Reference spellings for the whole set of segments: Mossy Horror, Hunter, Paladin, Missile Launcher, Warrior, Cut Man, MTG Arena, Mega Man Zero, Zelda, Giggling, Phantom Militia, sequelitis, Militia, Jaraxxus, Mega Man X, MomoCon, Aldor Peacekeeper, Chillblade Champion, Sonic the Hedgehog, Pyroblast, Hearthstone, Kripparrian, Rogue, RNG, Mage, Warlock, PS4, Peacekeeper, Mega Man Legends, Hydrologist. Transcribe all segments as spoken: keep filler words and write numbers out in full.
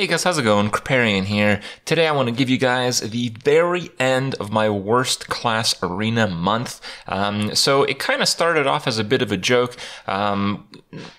Hey guys, how's it going? Kripparrian here. Today I want to give you guys the very end of my worst class arena month. Um, so it kind of started off as a bit of a joke, um,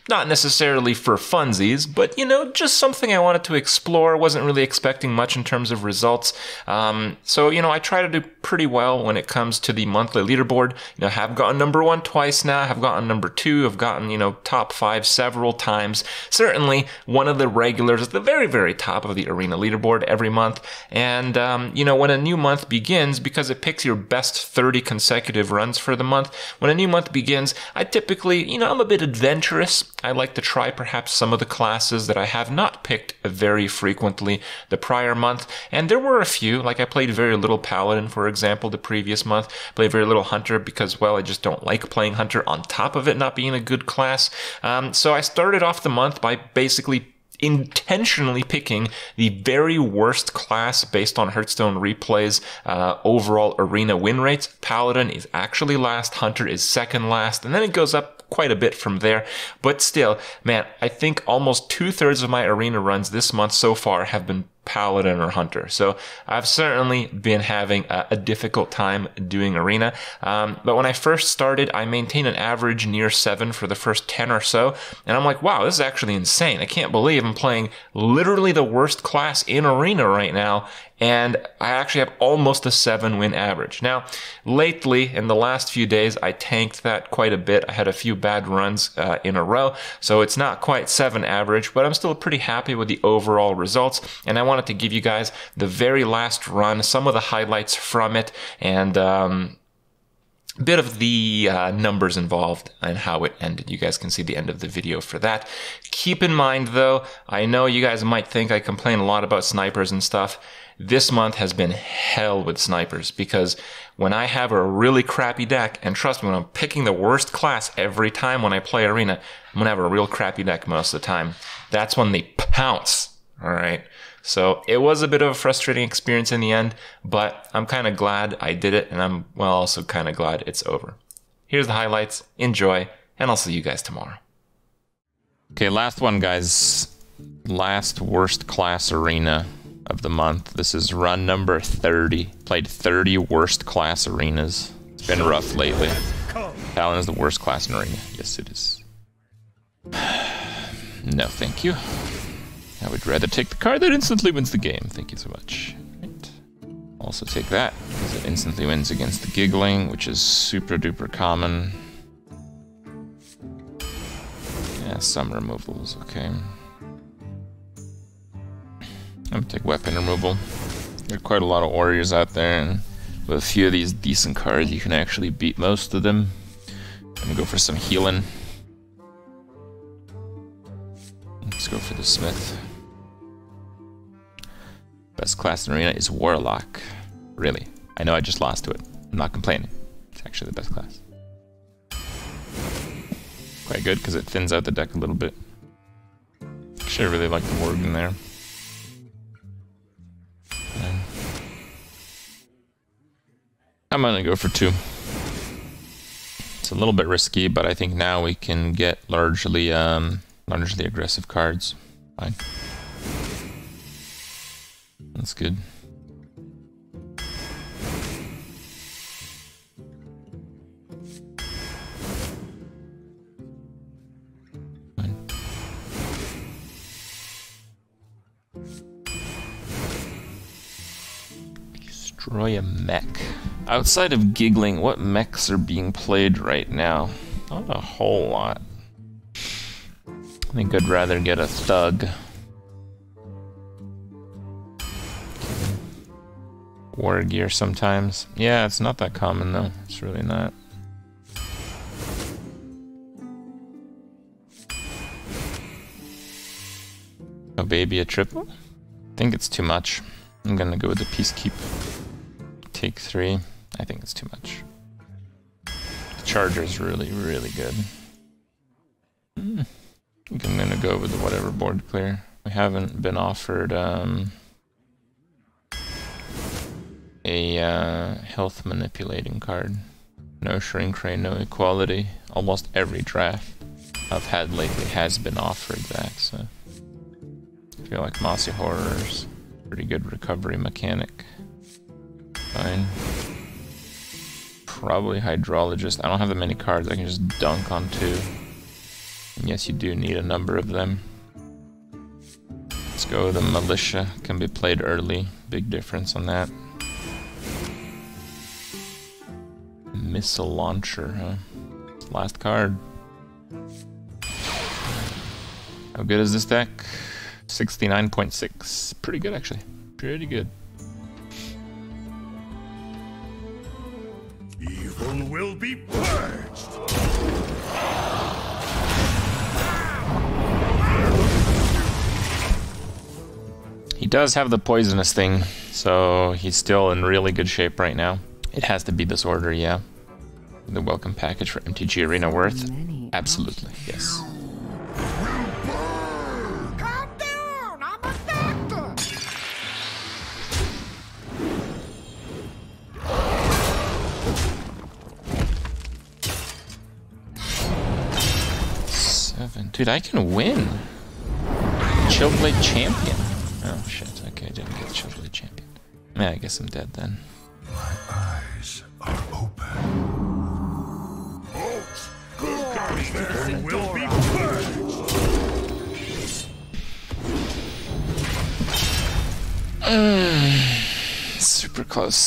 not necessarily for funsies, but you know, just something I wanted to explore. Wasn't really expecting much in terms of results. Um, so you know, I try to do pretty well when it comes to the monthly leaderboard. You know, have gotten number one twice now. Have gotten number two. I've gotten you know top five several times. Certainly one of the regulars at the very very top of the arena leaderboard every month. And um, you know, when a new month begins, because it picks your best thirty consecutive runs for the month, when a new month begins, I typically, you know, I'm a bit adventurous. I like to try perhaps some of the classes that I have not picked very frequently the prior month. And there were a few, like I played very little Paladin, for example, the previous month, played very little Hunter because, well, I just don't like playing Hunter on top of it not being a good class. Um, so I started off the month by basically intentionally picking the very worst class based on Hearthstone replays, uh, overall arena win rates. Paladin is actually last, Hunter is second last, and then it goes up quite a bit from there. But still, man, I think almost two thirds of my arena runs this month so far have been Paladin or Hunter. So I've certainly been having a, a difficult time doing arena. Um, but when I first started, I maintained an average near seven for the first ten or so. And I'm like, wow, this is actually insane. I can't believe I'm playing literally the worst class in arena right now. And I actually have almost a seven win average. Now, lately, in the last few days, I tanked that quite a bit. I had a few bad runs uh, in a row. So it's not quite seven average, but I'm still pretty happy with the overall results. And I want to give you guys the very last run, some of the highlights from it, and um, a bit of the uh, numbers involved and how it ended. You guys can see the end of the video for that. Keep in mind though, I know you guys might think I complain a lot about snipers and stuff. This month has been hell with snipers, because when I have a really crappy deck, and trust me, when I'm picking the worst class every time when I play arena, I'm gonna have a real crappy deck most of the time. That's when they pounce. All right. So it was a bit of a frustrating experience in the end, but I'm kind of glad I did it, and I'm, well, also kind of glad it's over. Here's the highlights, enjoy, and I'll see you guys tomorrow. Okay, last one, guys. Last worst class arena of the month. This is run number thirty. Played thirty worst class arenas. It's been rough lately. Paladin is the worst class in arena. Yes, it is. No, thank you. I would rather take the card that instantly wins the game. Thank you so much. Right. Also take that, because it instantly wins against the Giggling, which is super duper common. Yeah, some removals, okay. I'm gonna take weapon removal. There are quite a lot of warriors out there, and with a few of these decent cards, you can actually beat most of them. I'm gonna go for some healing. Let's go for the smith. Best class in arena is Warlock. Really? I know I just lost to it. I'm not complaining. It's actually the best class. Quite good, because it thins out the deck a little bit. Actually, I really like the Warg in there. I'm gonna go for two. It's a little bit risky, but I think now we can get largely, um, largely aggressive cards. Fine. That's good. Fine. Destroy a mech. Outside of Giggling, what mechs are being played right now? Not a whole lot. I think I'd rather get a thug. War gear sometimes. Yeah, it's not that common though. It's really not. Oh baby, a triple? I think it's too much. I'm gonna go with the Peacekeeper. Take three. I think it's too much. The Charger's really, really good. Mm. I think I'm gonna go with the whatever board clear. We haven't been offered um, a uh, health manipulating card. No shrink ray, no equality. Almost every draft I've had lately has been offered that, so feel like Mossy Horror is a pretty good recovery mechanic. Fine. Probably Hydrologist. I don't have that many cards I can just dunk on two. And yes, you do need a number of them. Let's go. The Militia can be played early. Big difference on that. Missile Launcher, huh? Last card. How good is this deck? sixty-nine point six. Pretty good, actually. Pretty good. Evil will be purged! He does have the poisonous thing, so he's still in really good shape right now. It has to be this order, yeah. The welcome package for M T G Arena worth? Absolutely, yes. Dude, I can win. Chillblade Champion. Oh shit, okay, I didn't get Chillblade Champion. Yeah, I guess I'm dead then. My eyes are open. Bolt! Good guys, there will be purged! Super close.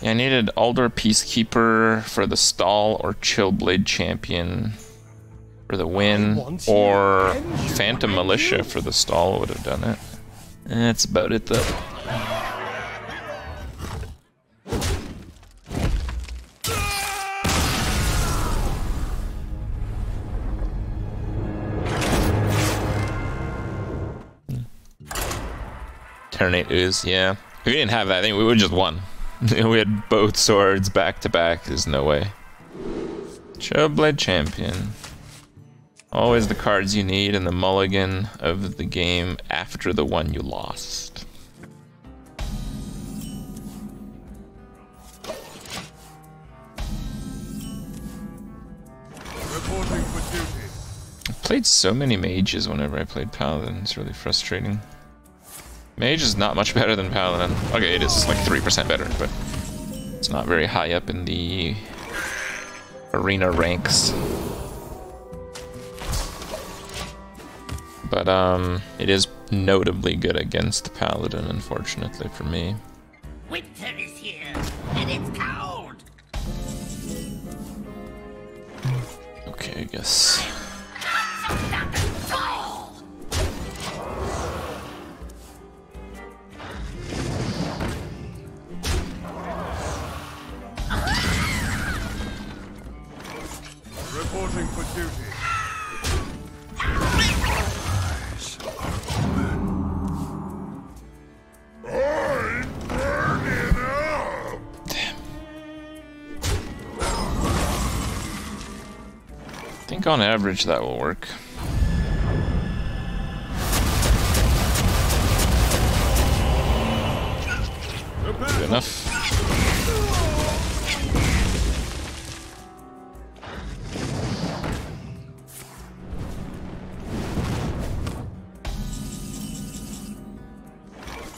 Yeah, I needed Aldor Peacekeeper for the stall or Chillblade Champion for the win, or Phantom Militia for the stall would have done it. That's about it though. Turn eight ooze, yeah. If we didn't have that, I think we would have just won. We had both swords back to back, there's no way. Chillblade Champion. Always the cards you need and the mulligan of the game after the one you lost. Reporting for duty. I played so many mages whenever I played Paladin, it's really frustrating. Mage is not much better than Paladin. Okay, it is like three percent better, but it's not very high up in the arena ranks. But um, it is notably good against Paladin, unfortunately for me. Winter is here, and it's cold. Okay, I guess. Reporting for duty. I think on average that will work. Good enough.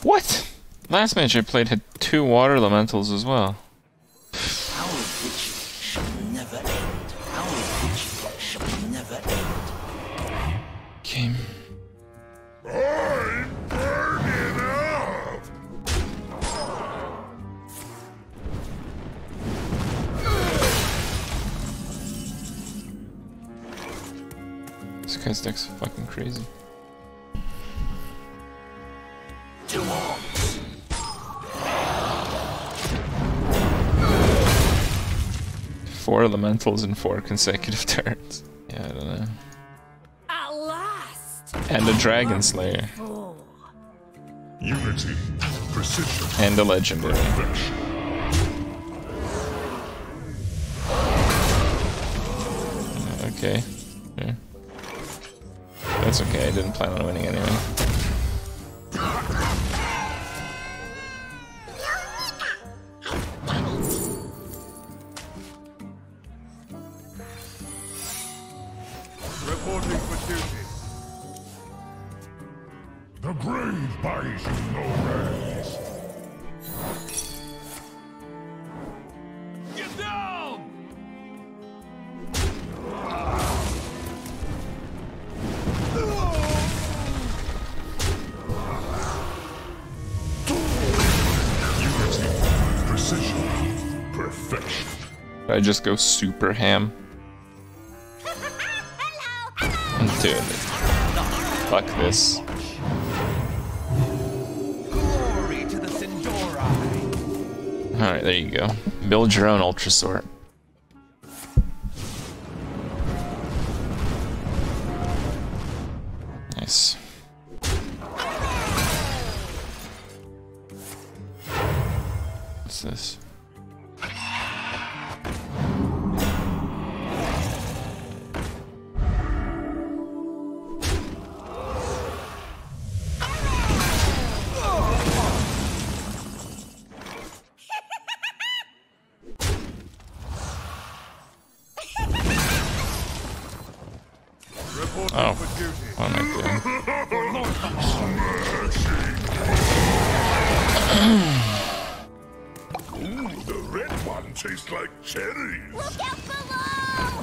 What? Last match I played had two water elementals as well. This guy's deck's fucking crazy. Four elementals in four consecutive turns. Yeah, I don't know. At last. And a Dragon Slayer. Unity, precision, and a legendary. Perfection. Okay. Yeah. That's okay, I didn't plan on winning anyway. Reporting for duty. The grave buys you no rest. Get down! Unity, precision, perfection. I just go super ham. I'm doing it. Fuck this. Alright, there you go. Build your own Ultra Sort. Nice. What's this? Oh, what am I doing? Ooh, the red one tastes like cherries. Look out below!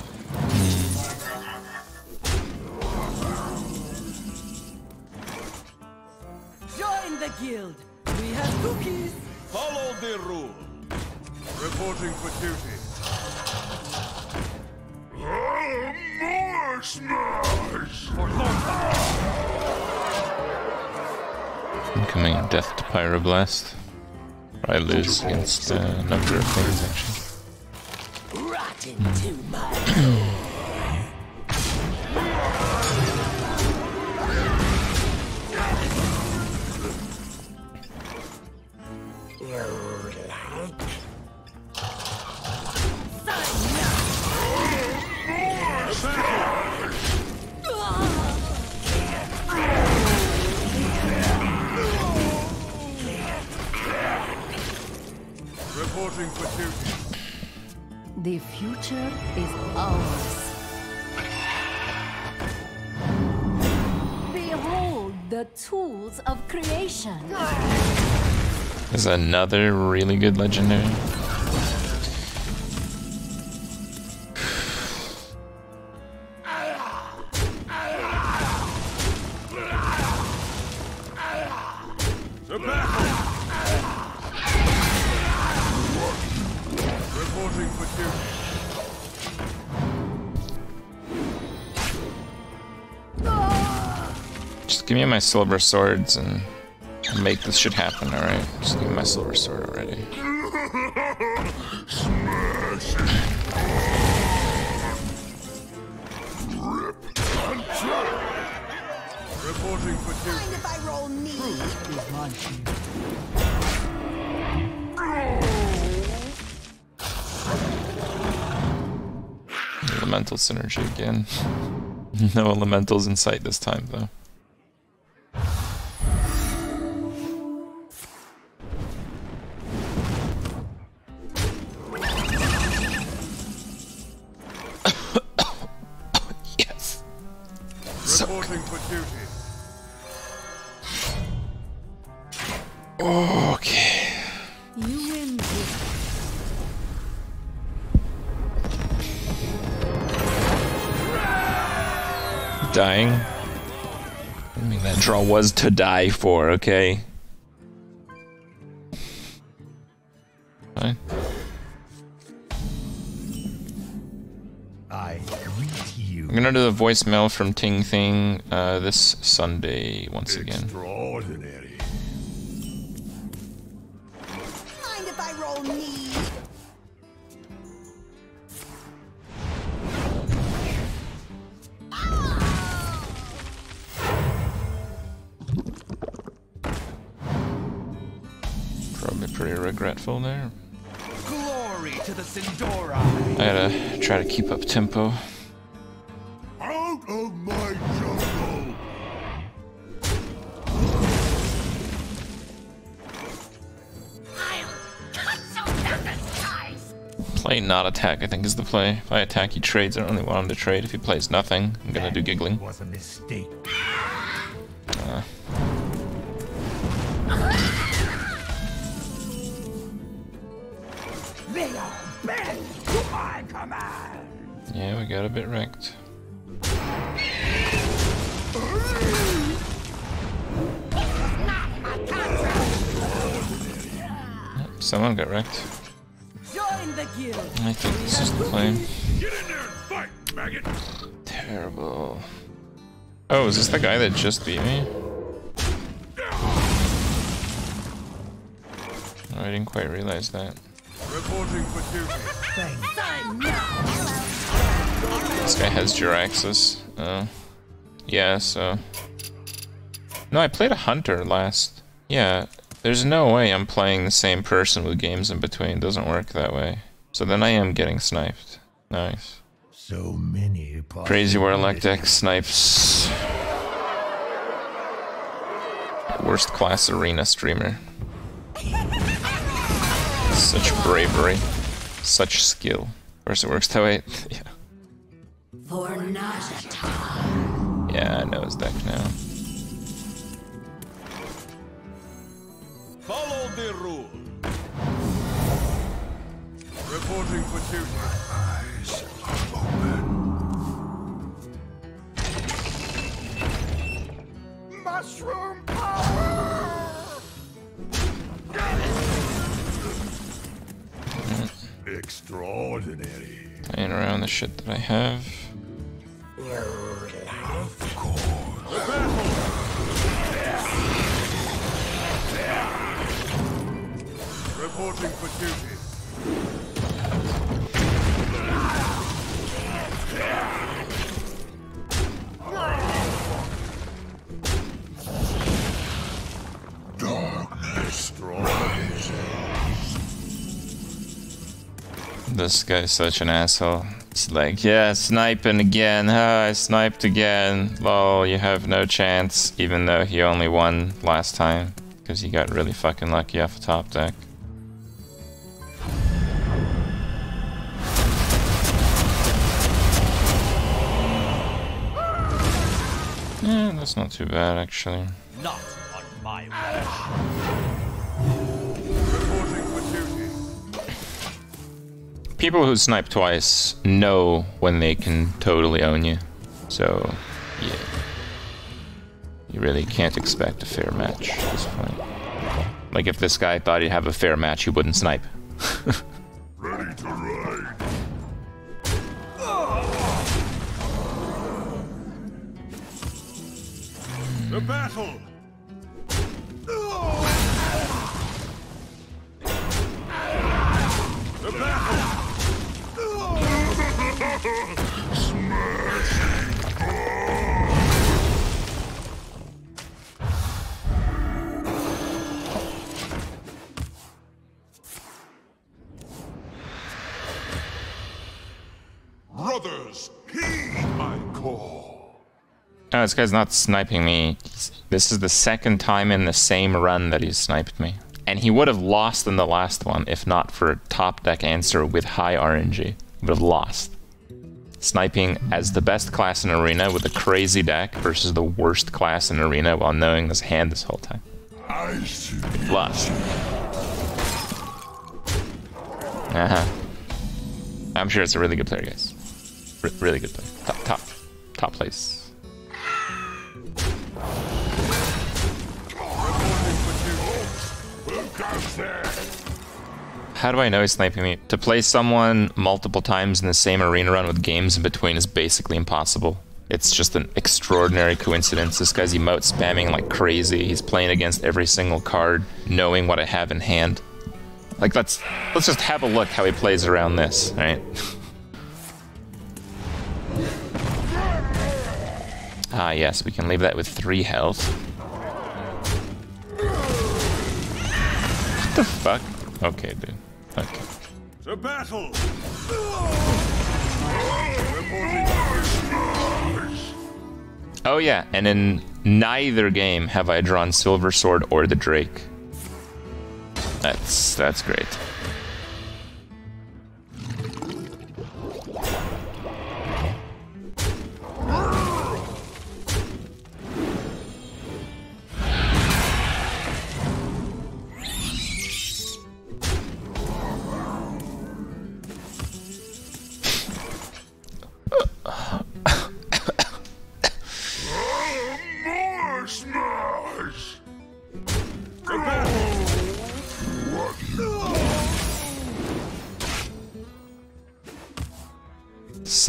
Join the guild. We have cookies. Follow the rule. Reporting for duty. Oh, more smash! Incoming death to Pyroblast. I lose against a uh, number of things, actually. Rotten to my The future is ours. Behold the tools of creation. There's another really good legendary. Just give me my silver swords and make this shit happen, alright? Just give me my silver sword already. Smash it. Rip. Reporting for duty. Mind if I roll me? Oh. Elemental synergy again. No elementals in sight this time, though. Okay. You win. Dying. I mean, that draw was to die for. Okay. Fine. I greet you. I'm gonna do the voicemail from Ting Thing uh, this Sunday once again. Extraordinary. Pretty regretful there. Glory to the Sindora. I gotta try to keep up tempo. Out of my jungle. I'll cut some play not attack, I think is the play. If I attack, he trades. I don't really want him to trade. If he plays nothing, I'm gonna that do giggling. Was a mistake. Uh, They are bent to my command. Yeah, we got a bit wrecked. Yep, someone got wrecked. Join the guild. I think this is the plan. Get in there and fight, maggot. Terrible. Oh, is this the guy that just beat me? Oh, I didn't quite realize that. Reporting for duty. This guy has Jaraxxus. Uh, yeah, so... No, I played a hunter last... Yeah, there's no way I'm playing the same person with games in between. It doesn't work that way. So then I am getting sniped. Nice. So many Crazy Warlock deck snipes. Worst class arena streamer. Such bravery, such skill. Of course, it works that way. Yeah. For yeah, I know his deck now. Follow the rule. Reporting for duty. My eyes are open. Mushroom power. Extraordinary. Playing around the shit that I have. Of course. Reporting for duty. Darkness rises. This guy's such an asshole. It's like, yeah, sniping again. Ah, I sniped again. Lol, you have no chance. Even though he only won last time. Because he got really fucking lucky off the top deck. Yeah, that's not too bad, actually. Not on my watch. People who snipe twice know when they can totally own you. So, yeah. You really can't expect a fair match at this point. Like, if this guy thought he'd have a fair match, he wouldn't snipe. Ready to ride. The battle! The battle! Brothers, heed my call. Oh, this guy's not sniping me. This is the second time in the same run that he's sniped me. And he would have lost in the last one if not for top deck answer with high R N G. Would have lost. Sniping as the best class in arena with a crazy deck versus the worst class in arena while knowing this hand this whole time. Plus. Uh-huh. I'm sure it's a really good player, guys. R really good player. Top, top, top place. How do I know he's sniping me? To play someone multiple times in the same arena run with games in between is basically impossible. It's just an extraordinary coincidence. This guy's emote spamming like crazy. He's playing against every single card, knowing what I have in hand. Like, let's let's just have a look how he plays around this, right? Ah, yes, we can leave that with three health. What the fuck? Okay, dude. Okay. To battle! Oh yeah, and in neither game have I drawn Silver Sword or the Drake. That's that's great.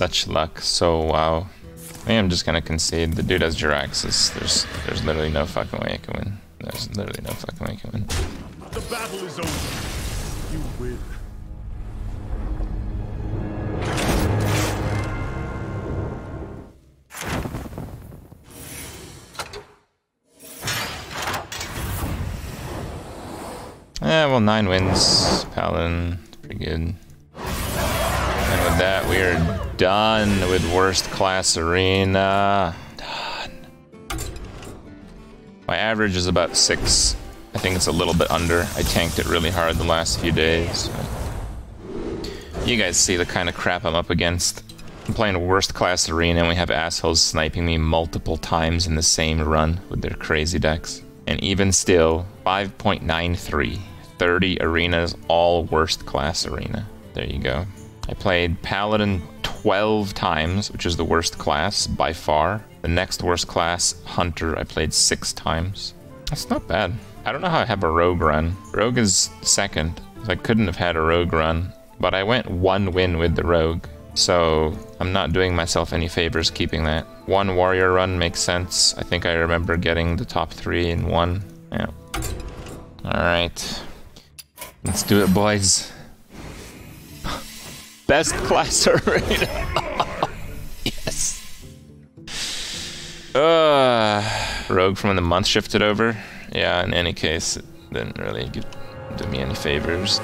such luck. So wow. I think I'm just gonna concede. The dude has Jaraxxus. There's there's literally no fucking way I can win. There's literally no fucking way I can win. The battle is over. You win. Yeah, well, nine wins, Paladin, pretty good. And with that, we are done with Worst Class Arena. Done. My average is about six. I think it's a little bit under. I tanked it really hard the last few days. You guys see the kind of crap I'm up against. I'm playing Worst Class Arena, and we have assholes sniping me multiple times in the same run with their crazy decks. And even still, five point nine three. thirty arenas, all Worst Class Arena. There you go. I played Paladin twelve times, which is the worst class by far. The next worst class, Hunter, I played six times. That's not bad. I don't know how I have a Rogue run. Rogue is second, so I couldn't have had a Rogue run. But I went one win with the Rogue, so I'm not doing myself any favors keeping that. One Warrior run makes sense. I think I remember getting the top three in one. Yeah. Alright. Let's do it, boys. Best Class Arena. Yes. Uh, Rogue from when the month shifted over. Yeah, in any case, it didn't really do me any favors.